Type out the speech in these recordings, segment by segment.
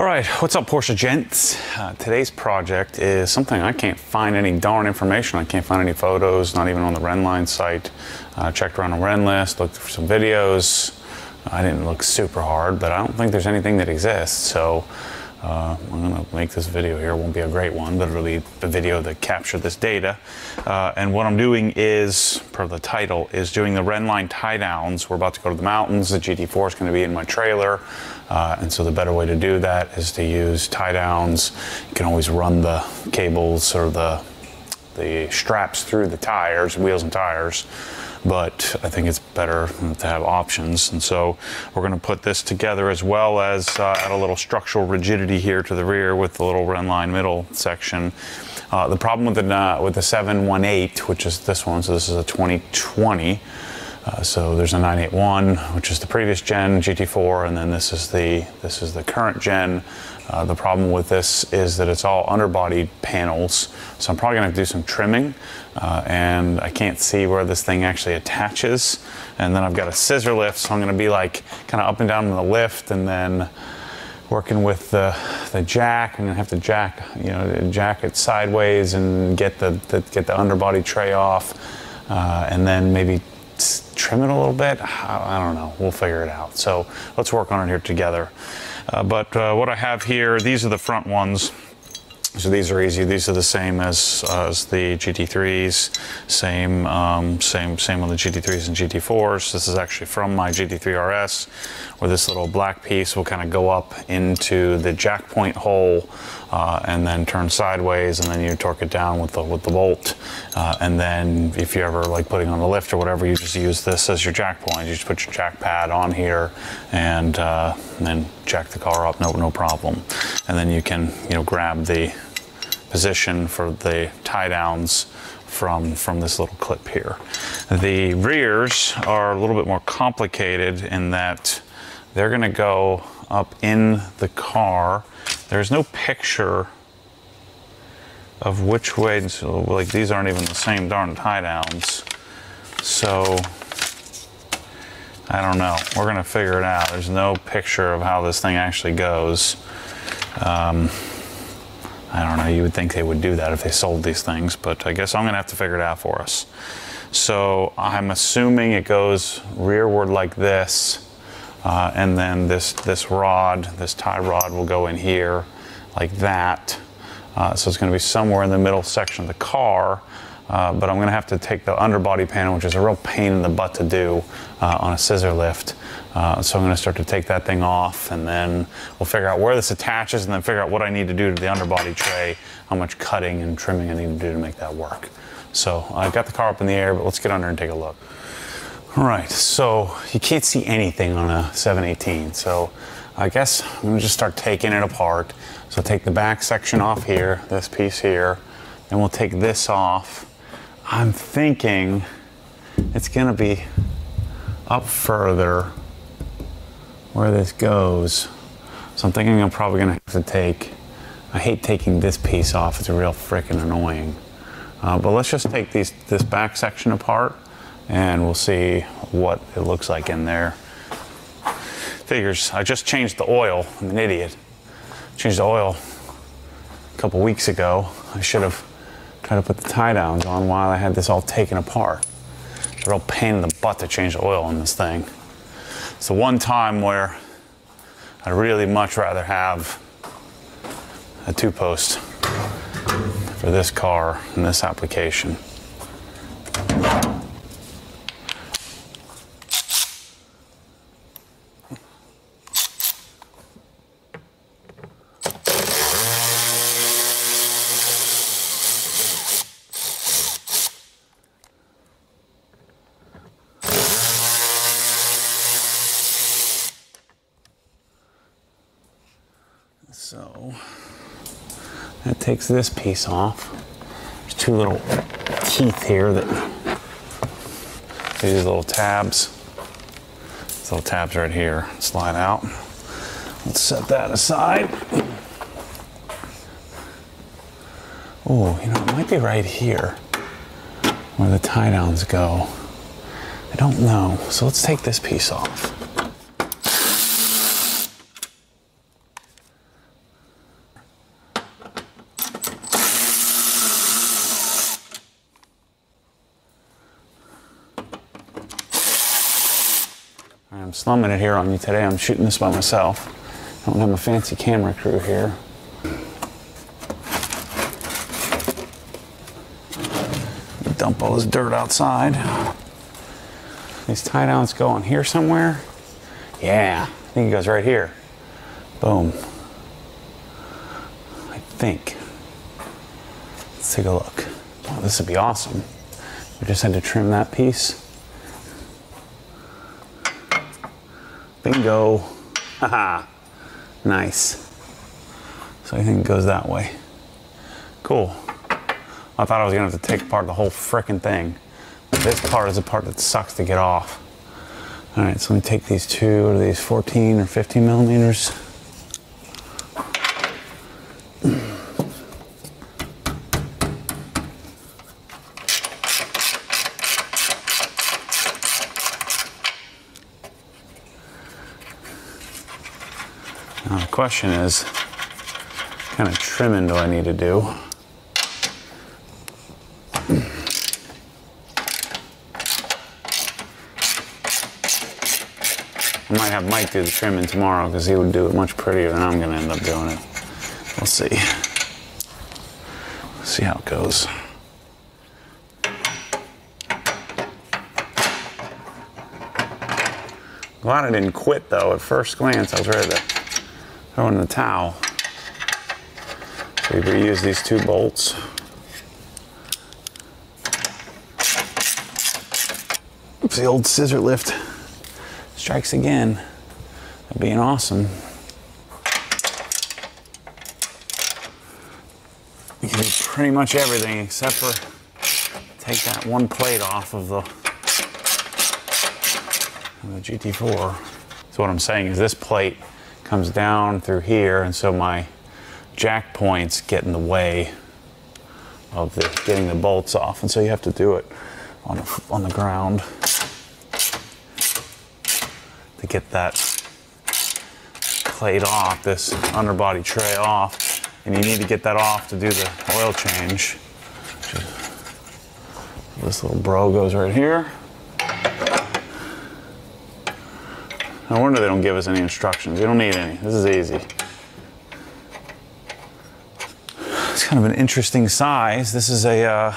All right, what's up, Porsche gents? Today's project is something I can't find any darn information. I can't find any photos, not even on the Rennline site. Checked around on Rennlist, looked for some videos. I didn't look super hard, but I don't think there's anything that exists. So I'm gonna make this video here. It won't be a great one, but it'll be the video that captured this data. And what I'm doing is, per the title, is doing the Rennline tie downs. We're about to go to the mountains. The GT4 is gonna be in my trailer. And so the better way to do that is to use tie downs. You can always run the cables or the straps through the tires, wheels and tires. But I think it's better to have options. And so we're gonna put this together as well as add a little structural rigidity here to the rear with the little Rennline middle section. The problem with the 718, which is this one, so this is a 2020. So there's a 981, which is the previous gen GT4, and then this is the current gen. The problem with this is that it's all underbody panels, so I'm probably gonna have to do some trimming, and I can't see where this thing actually attaches. And then I've got a scissor lift, so I'm gonna be like kind of up and down on the lift, and then working with the jack. I'm gonna have to jack, jack it sideways and get the underbody tray off, and then maybe trim it a little bit. I don't know, we'll figure it out. So let's work on it here together. But what I have here, these are the front ones. So these are easy. These are the same as the GT3s, same on the GT3s and GT4s. This is actually from my GT3 RS, where this little black piece will kind of go up into the jack point hole and then turn sideways, and then you torque it down with the bolt. And then if you're ever like putting on the lift or whatever, you just use this as your jack point. You just put your jack pad on here and then jack the car up, no problem. And then you can grab the position for the tie downs from this little clip here. The rears are a little bit more complicated in that they're gonna go up in the car. There's no picture of which way, so like these aren't even the same darn tie downs. So I don't know, we're gonna figure it out. There's no picture of how this thing actually goes. I don't know, you would think they would do that if they sold these things, but I guess I'm gonna have to figure it out for us. So I'm assuming it goes rearward like this, and then this rod, this tie rod will go in here like that. So it's gonna be somewhere in the middle section of the car, but I'm gonna have to take the underbody panel, which is a real pain in the butt to do on a scissor lift. So I'm gonna start to take that thing off, and then we'll figure out where this attaches, and then figure out what I need to do to the underbody tray, how much cutting and trimming I need to do to make that work. So I've got the car up in the air, but let's get under and take a look. All right, so you can't see anything on a 718, so I guess I'm gonna just start taking it apart. So take the back section off here, this piece here, and we'll take this off. I'm thinking it's gonna be up further where this goes. So I'm thinking I'm probably gonna have to take, I hate taking this piece off, it's a real frickin' annoying. But let's just take this back section apart, and we'll see what it looks like in there. Figures, I just changed the oil, I'm an idiot. Changed the oil a couple weeks ago. I should have tried to put the tie downs on while I had this all taken apart. It's a real pain in the butt to change the oil on this thing. It's the one time where I'd really much rather have a two-post for this car and this application. So that takes this piece off. There's two little teeth here that these little tabs. These little tabs right here slide out. Let's set that aside. Oh, it might be right here where the tie downs go. I don't know. So let's take this piece off. I'm slumming it here on you today. I'm shooting this by myself. I don't have my fancy camera crew here. Dump all this dirt outside. These tie downs go on here somewhere. Yeah, I think it goes right here. Boom. I think. Let's take a look. Oh, this would be awesome. We just had to trim that piece. Bingo. Haha. Nice. So I think it goes that way. Cool. I thought I was gonna have to take apart the whole frickin' thing. But this part is the part that sucks to get off. All right, so let me take these two, or these 14 or 15 millimeters. Now the question is, what kind of trimming do I need to do? I might have Mike do the trimming tomorrow because he would do it much prettier than I'm gonna end up doing it. We'll see. Let's see how it goes. Glad I didn't quit though. At first glance, I was ready to throw in the towel. So we reuse these two bolts. Oops, the old scissor lift. Strikes again. That'd be awesome. You can do pretty much everything except for take that one plate off of the GT4. So what I'm saying is this plate comes down through here, and so my jack points get in the way of getting the bolts off, and so you have to do it on the ground to get that plate off, this underbody tray off, and you need to get that off to do the oil change. This little bro goes right here. No wonder they don't give us any instructions. You don't need any. This is easy. It's kind of an interesting size. This is a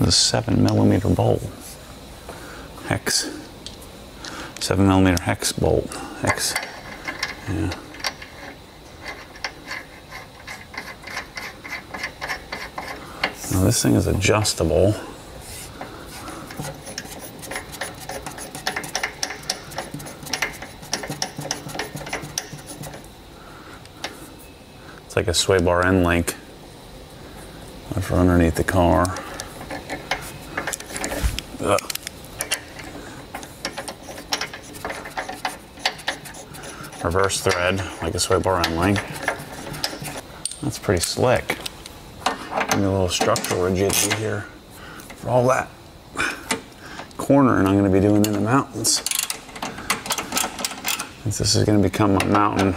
the 7 millimeter bolt. Hex. 7 millimeter hex bolt. Hex. Yeah. Now this thing is adjustable. It's like a sway bar end link for underneath the car. Ugh. Reverse thread like a sway bar end link. That's pretty slick. Give me a little structural rigidity here for all that cornering I'm going to be doing in the mountains. Since this is going to become a mountain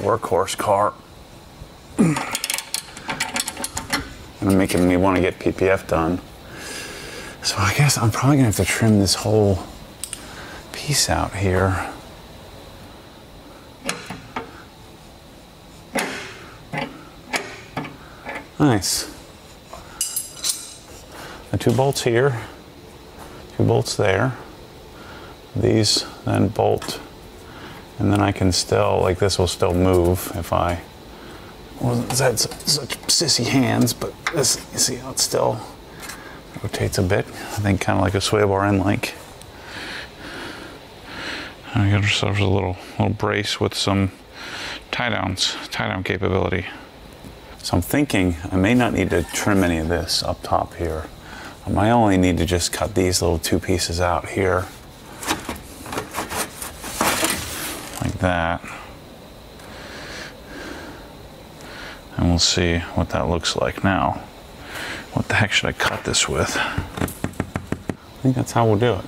workhorse car. And making me want to get PPF done. So I guess I'm probably gonna have to trim this whole piece out here. Nice. The two bolts here, two bolts there. These then bolt. And then I can still, like this will still move if I wasn't such sissy hands, but this, you see how it's still rotates a bit. I think kind of like a sway bar end link. And I got ourselves a little brace with some tie down capability. So I'm thinking I may not need to trim any of this up top here. I might only need to just cut these little two pieces out here. Like that. And we'll see what that looks like now. What the heck should I cut this with? I think that's how we'll do it.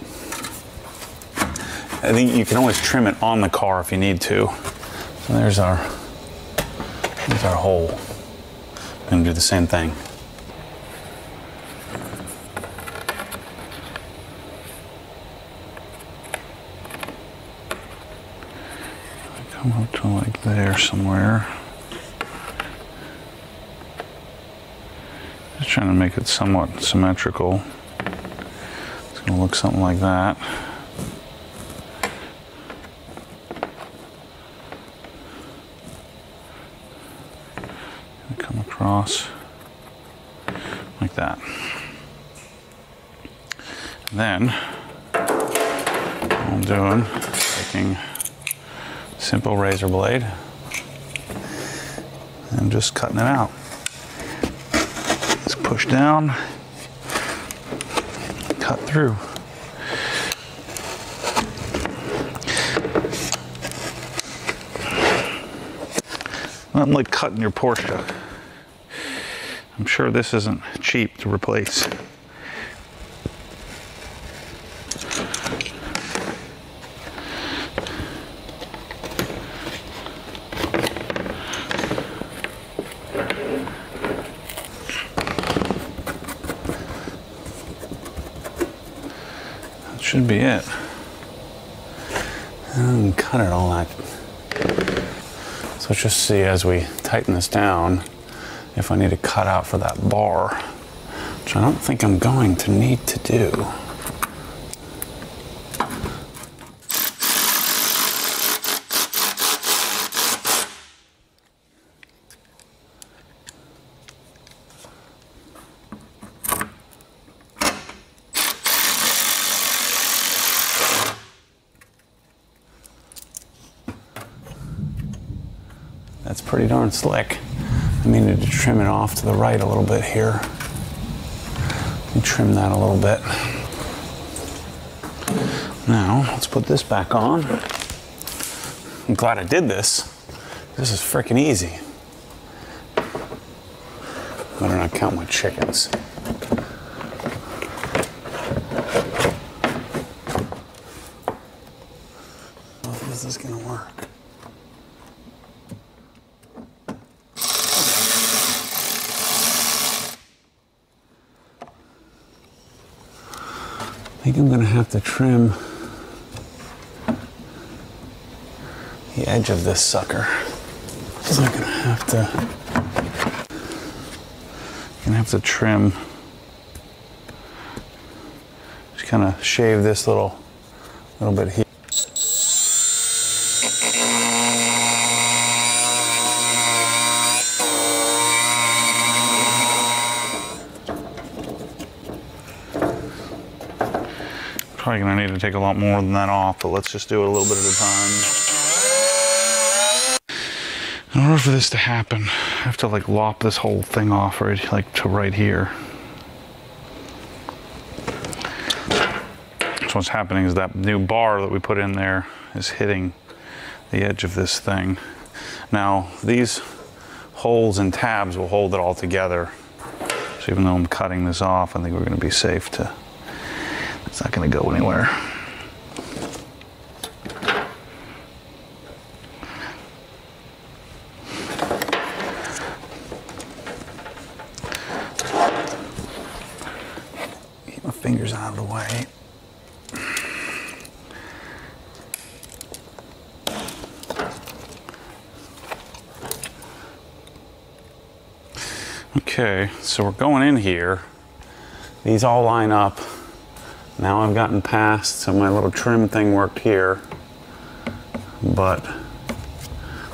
I think you can always trim it on the car if you need to. So there's our hole. I'm gonna do the same thing. I want one like there somewhere. Just trying to make it somewhat symmetrical. It's going to look something like that. Come across like that. And then what I'm doing is taking a simple razor blade and just cutting it out. Just push down, cut through. Nothing like cutting your Porsche. I'm sure this isn't cheap to replace. That should be it. And cut it all out. So let's just see as we tighten this down if I need to cut out for that bar, which I don't think I'm going to need to do. That's pretty darn slick. I needed to trim it off to the right a little bit here. Let me trim that a little bit. Now, let's put this back on. I'm glad I did this. This is freaking easy. Better not count my chickens. How is this gonna work? I think I'm going to have to trim the edge of this sucker. So I'm going to have to trim, just kind of shave this little bit here. Probably gonna need to take a lot more than that off, but let's just do it a little bit at a time. In order for this to happen, I have to like lop this whole thing off right, like to right here. So what's happening is that new bar that we put in there is hitting the edge of this thing. Now these holes and tabs will hold it all together. So even though I'm cutting this off, I think we're gonna be safe to. It's not going to go anywhere. Get my fingers out of the way. Okay, so we're going in here. These all line up. Now I've gotten past, so my little trim thing worked here, but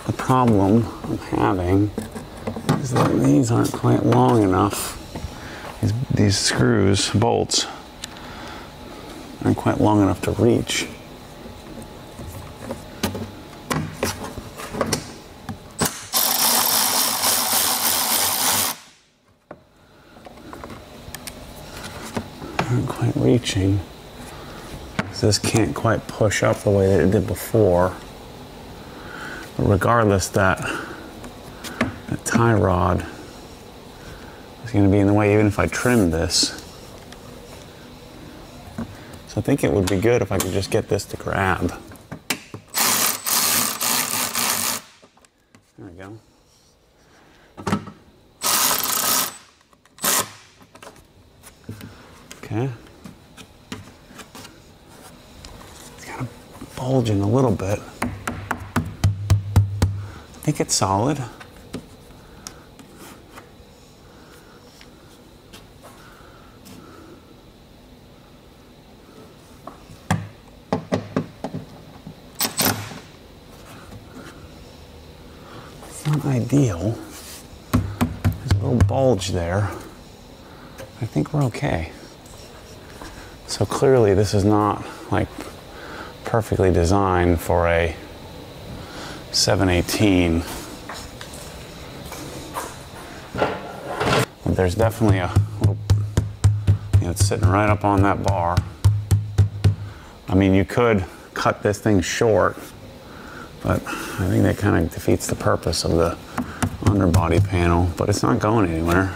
the problem I'm having is that these aren't quite long enough. These screws, bolts, aren't quite long enough to reach. Reaching, so this can't quite push up the way that it did before. But regardless, that tie rod is going to be in the way even if I trim this. So I think it would be good if I could just get this to grab. There we go. Okay. Bulging a little bit. think it's solid. It's not ideal. There's a little bulge there. I think we're okay. So clearly this is not like perfectly designed for a 718. But there's definitely a little, you know, it's sitting right up on that bar. I mean, you could cut this thing short, but I think that kind of defeats the purpose of the underbody panel, but it's not going anywhere.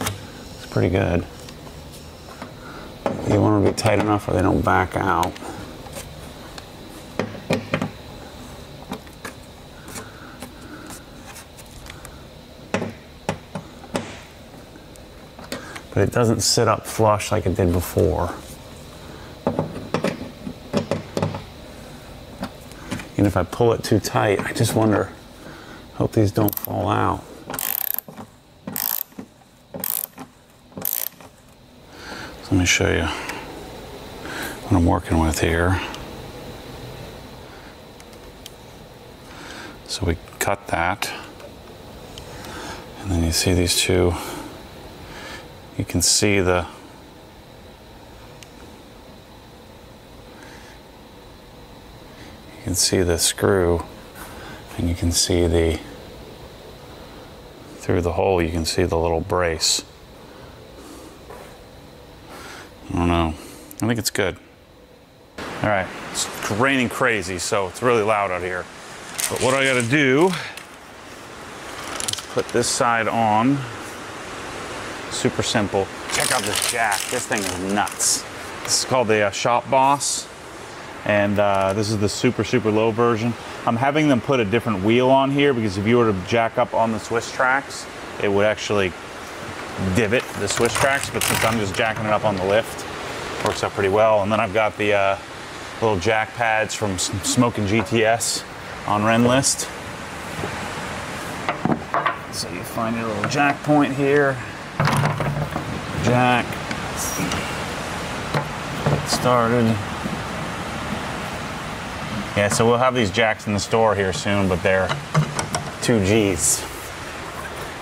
It's pretty good. You want it to be tight enough where they don't back out. But it doesn't sit up flush like it did before. And if I pull it too tight, I just wonder, hope these don't fall out. So let me show you what I'm working with here. So we cut that. And then you see these two. You can see the screw, and you can see the through the hole you can see the little brace. I don't know. I think it's good. All right, it's raining crazy, so it's really loud out here. But what I gotta do is put this side on. Super simple. Check out this jack. This thing is nuts. This is called the Shop Boss, and this is the super low version. I'm having them put a different wheel on here because if you were to jack up on the Swiss tracks, it would actually divot the Swiss tracks, but since I'm just jacking it up on the lift, works out pretty well. And then I've got the little jack pads from Smokin' GTS on Rennlist. So you find your little jack point here. Jack, get started. Yeah, so we'll have these jacks in the store here soon, but they're 2Gs.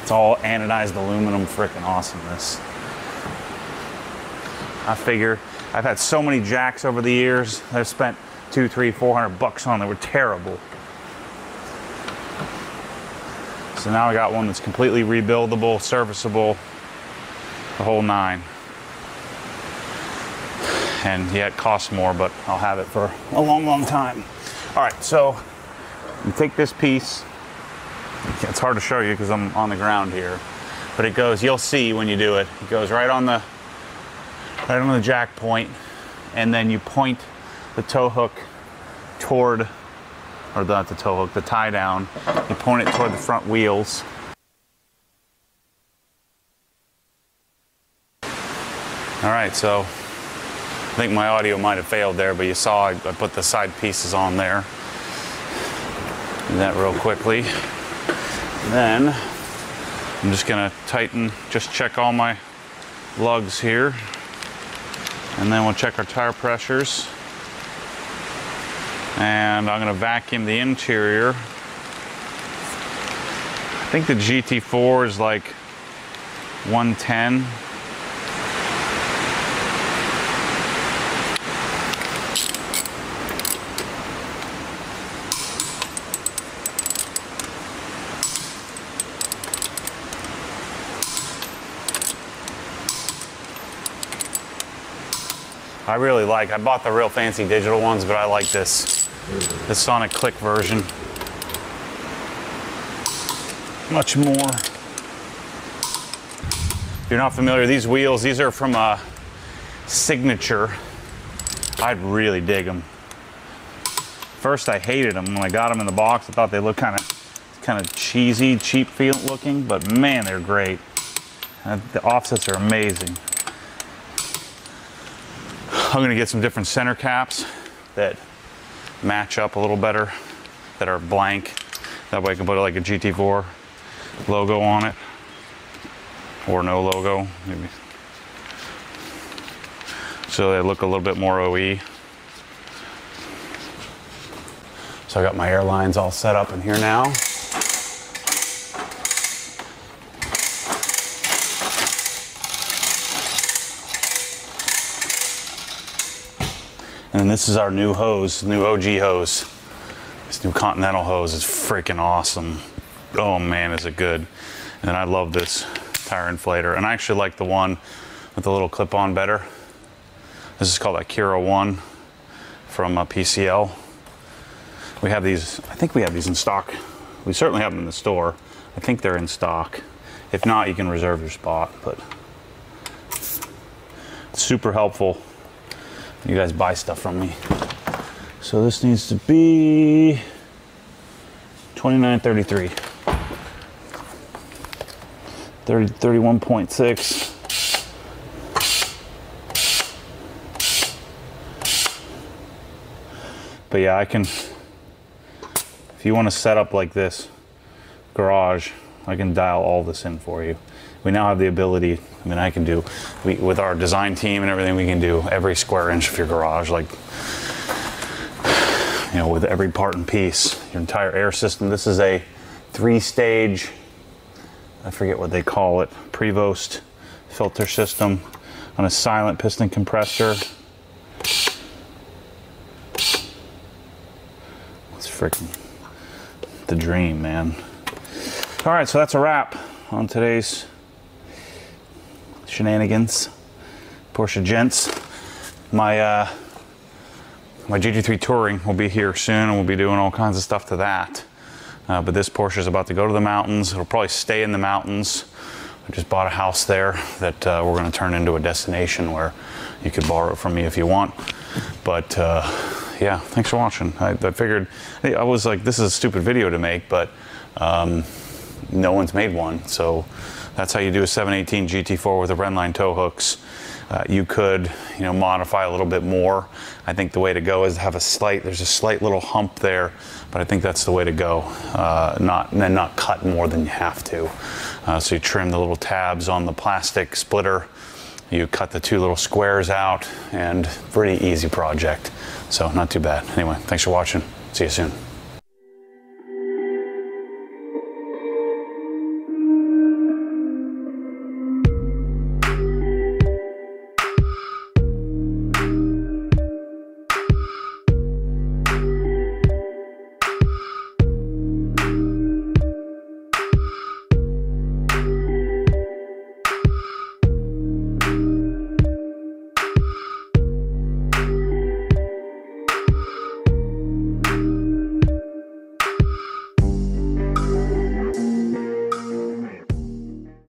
It's all anodized aluminum, frickin' awesomeness. I figure, I've had so many jacks over the years, I've spent $200, $300, $400 on that were terrible. So now I got one that's completely rebuildable, serviceable, the whole nine, and yeah, it costs more, but I'll have it for a long time. All right, so you take this piece. It's hard to show you because I'm on the ground here, but it goes, you'll see when you do it, it goes right on the jack point, and then you point the tow hook toward, or not the tow hook, the tie down, you point it toward the front wheels. All right, so I think my audio might have failed there, but you saw I put the side pieces on there. Do that real quickly. And then I'm just gonna tighten, just check all my lugs here. And then we'll check our tire pressures. And I'm gonna vacuum the interior. I think the GT4 is like 110. I really like, I bought the real fancy digital ones, but I like this Sonic Click version much more. If you're not familiar, these wheels, these are from Signature. I really dig them. First, I hated them when I got them in the box. I thought they looked kind of cheesy, cheap feel looking, but man, they're great. The offsets are amazing. I'm gonna get some different center caps that match up a little better, that are blank. That way I can put like a GT4 logo on it, or no logo, maybe. So they look a little bit more OE. So I got my air lines all set up in here now. And this is our new hose, new OG hose. This new Continental hose is freaking awesome. Oh man, is it good. And I love this tire inflator. And I actually like the one with the little clip-on better. This is called a Kira 1 from PCL. We have these, I think we have these in stock. We certainly have them in the store. I think they're in stock. If not, you can reserve your spot, but it's super helpful. You guys buy stuff from me. So this needs to be 2933. 31.6. But yeah, I can, if you want to set up like this garage, I can dial all this in for you. We now have the ability, I mean, I can do, with our design team and everything, we can do every square inch of your garage, like, you know, with every part and piece, your entire air system. This is a 3-stage, I forget what they call it, Prevost filter system on a silent piston compressor. It's freaking the dream, man. All right, so that's a wrap on today's shenanigans, Porsche gents. My GT3 Touring will be here soon, and we'll be doing all kinds of stuff to that. But this Porsche is about to go to the mountains. It'll probably stay in the mountains. I just bought a house there that we're going to turn into a destination where you could borrow it from me if you want. But yeah, thanks for watching. I figured, I was like, this is a stupid video to make, but no one's made one, so. That's how you do a 718 GT4 with the Rennline tow hooks. You could, you know, modify a little bit more. I think the way to go is to have a slight, there's a slight little hump there, but I think that's the way to go. Not cut more than you have to. So you trim the little tabs on the plastic splitter. You cut the two little squares out, and pretty easy project. So not too bad. Anyway, thanks for watching. See you soon.